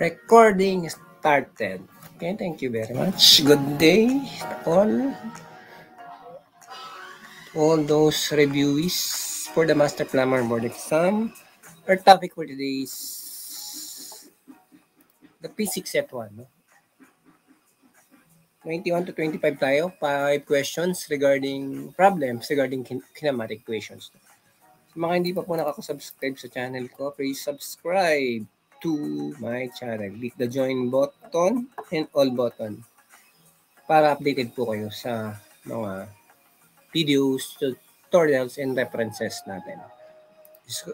Recording started. Okay, thank you very much. Good day to all. All those reviewees for the Master Plumber Board exam. Our topic for today is the PHYSICS SET 1. 21 to 25 tayo, 5 questions regarding problems, regarding kinematic equations. So, mga hindi pa po nakaka-subscribe sa channel ko, please subscribe to my channel. Click the join button and all button para updated po kayo sa mga videos, tutorials, and references natin.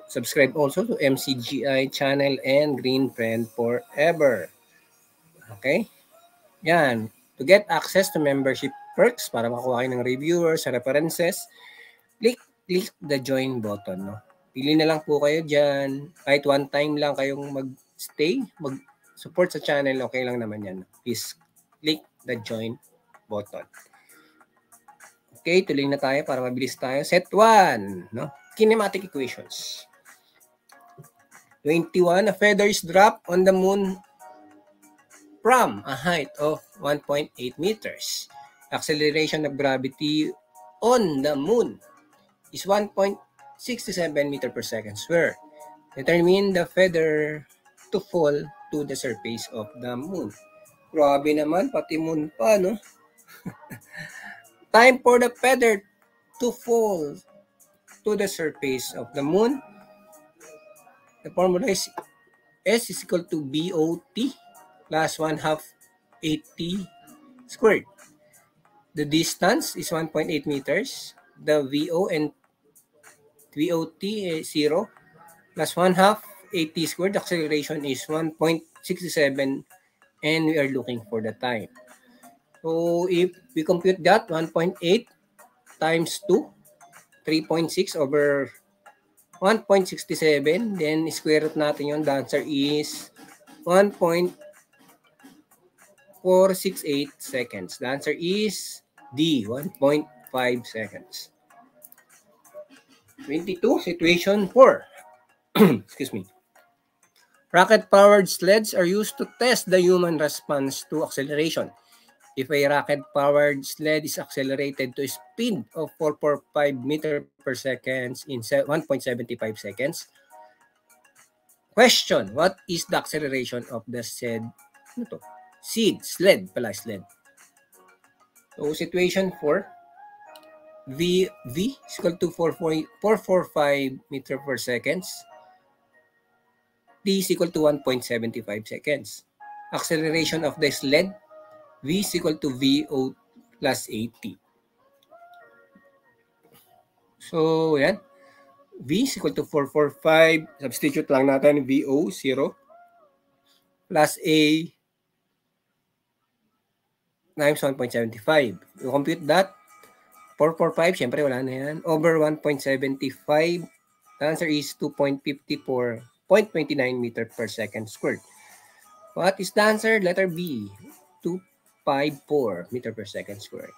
Subscribe also to MCGI channel and Green Friend Forever. Okay? Yan. To get access to membership perks para makuha kayo ng reviewers, references, click the join button. No? Pili na lang po kayo dyan. Kahit one time lang kayong mag-stay, mag-support sa channel, okay lang naman yan. Please click the join button. Okay, tuloy na tayo para mabilis tayo. Set 1, no? Kinematic equations. 21, a feather is dropped on the moon from a height of 1.8 meters. Acceleration of gravity on the moon is 1.67 meters per second squared. Determine the feather to fall to the surface of the moon. Grabe naman, pati moon pa, no? Time for the feather to fall to the surface of the moon. The formula is S is equal to BOT plus 1/2 AT squared. The distance is 1.8 meters. The VO and VOT is 0 plus 1/2 AT squared. The acceleration is 1.67 and we are looking for the time. So if we compute that, 1.8 times 2, 3.6 over 1.67, then square root natin yun. The answer is 1.468 seconds. The answer is D, 1.5 seconds. 22, situation 4. Excuse me. Rocket-powered sleds are used to test the human response to acceleration. If a rocket-powered sled is accelerated to a speed of 445 meters per second in 1.75 seconds, question, what is the acceleration of the said sled. So, situation 4, V is equal to 445 meters per second. T is equal to 1.75 seconds. Acceleration of the sled, V is equal to VO plus AT. So, yan. V is equal to 445. Substitute lang natin, VO, 0. Plus A times 1.75. You compute that. 445, syempre wala na yan. Over 1.75, the answer is 2.54, 0.29 meter per second squared. What is the answer? Letter B, 254 meter per second squared.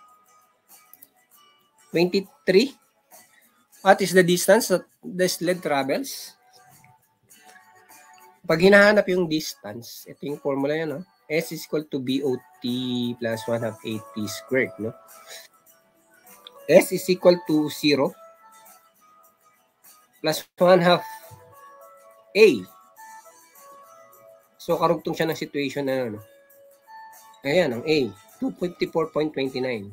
23, what is the distance that the sled travels? Pag hinahanap yung distance, ito yung formula yan, no? S is equal to BOT plus 1/2 AT squared, no? S is equal to 0 plus 1/2 A. So, karugtong siya ng situation na ano. Ayan, ang A, 254.29.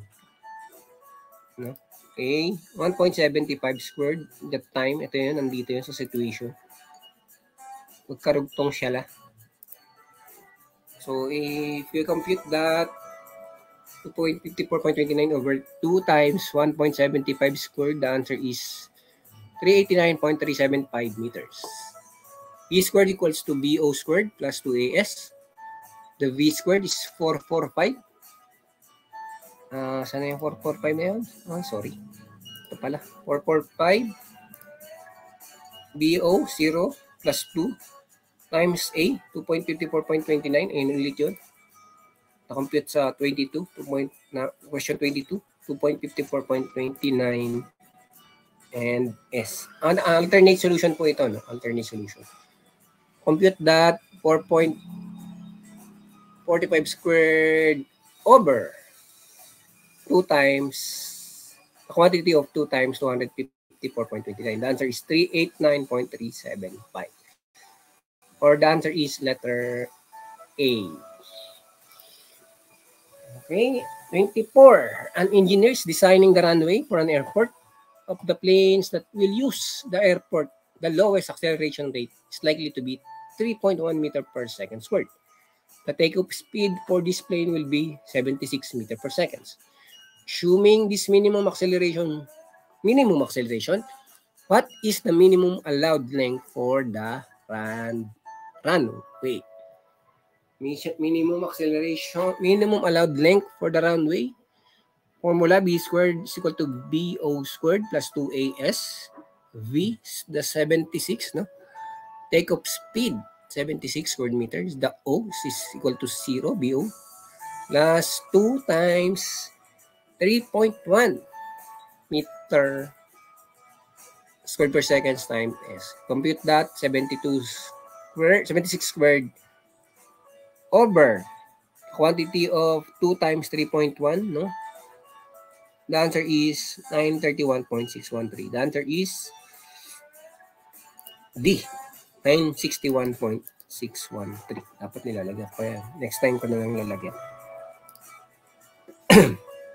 No? A, 1.75 squared, that time, ito yun, nandito yun sa situation. Magkarugtong siya la. So, if you compute that, 2.54.29 over 2 times 1.75 squared, the answer is 389.375 meters. E squared equals to BO squared plus 2AS. The V squared is 445. Sana yung 445 na yun? Oh, sorry. Ito pala. 445 BO 0 plus 2 times A, 2.54.29, ayun ulit yun. Na-compute sa 22, question 22, 2.54.29 and S. Alternate solution po ito, no? Alternate solution. Compute that, 4.4 45 squared over 2 times, a quantity of 2 times 254.29. The answer is 389.375. Or the answer is letter A. Okay, 24. An engineer is designing the runway for an airport. Of the planes that will use the airport, the lowest acceleration rate is likely to be 3.1 meter per second squared. The takeoff speed for this plane will be 76 meter per second. Assuming this minimum acceleration, what is the minimum allowed length for the runway? Minimum acceleration, minimum allowed length for the runway. Formula b squared is equal to bo squared plus 2as. V is the 76, no? Takeoff speed, 76 squared meters. The O is equal to 0, bo, plus 2 times 3.1 meter squared per second times s. Compute that, 76 squared over quantity of 2 times 3.1, no? The answer is 931.613. The answer is D, 961.613. Dapat nilalagyan ko yan. Next time ko na lang lalagyan.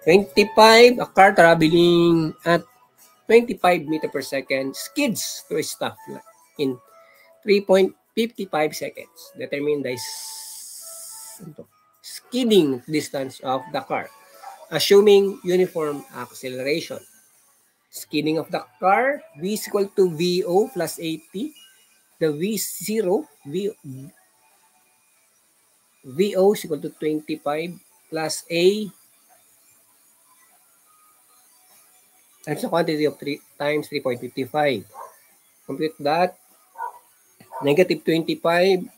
25, a car traveling at 25 meter per second skids to a stop in 3.55 seconds. Determine the skidding distance of the car. Assuming uniform acceleration. Skidding of the car, V is equal to VO plus 80. The V is 0. VO is equal to 25 plus A times the quantity of 3 times 3.55. Complete that. Negative 25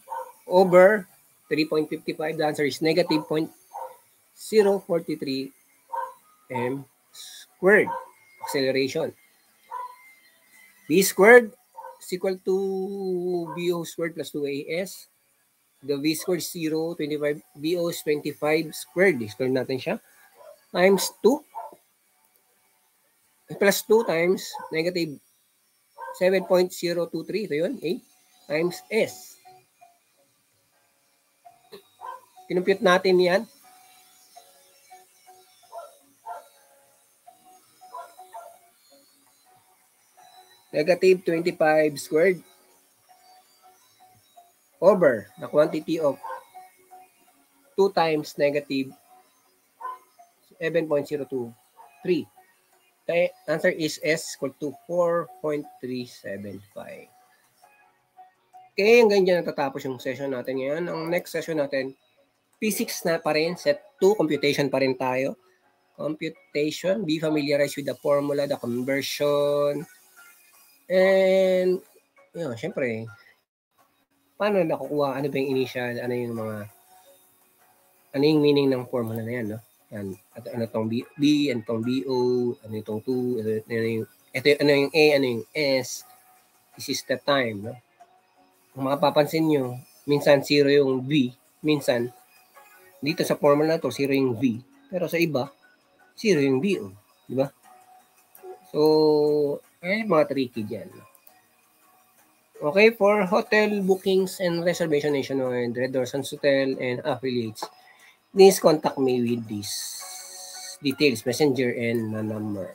over 3.55. The answer is negative 0.043 m squared. Acceleration. B squared is equal to BO squared plus 2AS. The V squared is 0, 25, BO is 25 squared. Square natin siya. Times 2. Plus 2 times negative 7.023. Ito yun, A. Times S. Kinumpute natin yan. Negative 25 squared over the quantity of 2 times negative 7.023. The answer is S equal to 4.375. Okay, hanggang dyan natatapos yung session natin ngayon. Ang next session natin, physics na pa rin, set 2, computation pa rin tayo. Computation, be familiarized with the formula, the conversion, and, yun, syempre, paano nakukuha, ano ba yung initial, ano yung mga, ano yung meaning ng formula na yan, no? Yan, at ano itong B, ano itong BO, ano itong 2, ito, ano yung A, ano yung S, this is the time, no? Kung makapapansin nyo, minsan 0 yung V, minsan, dito sa formula na to 0 yung V, pero sa iba, 0 yung BO, di ba? So, eh, mga tricky dyan. Okay, for hotel bookings and reservation nationwide, RedDoorz Hotel and affiliates, please contact me with these details, messenger and number.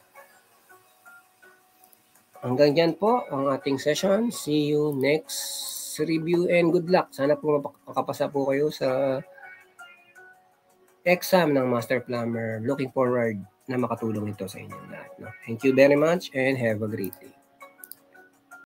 Hanggang dyan po ang ating session. See you next review and good luck. Sana po makapasa po kayo sa exam ng Master Plumber. Looking forward na makatulong ito sa inyo lahat. No? Thank you very much and have a great day.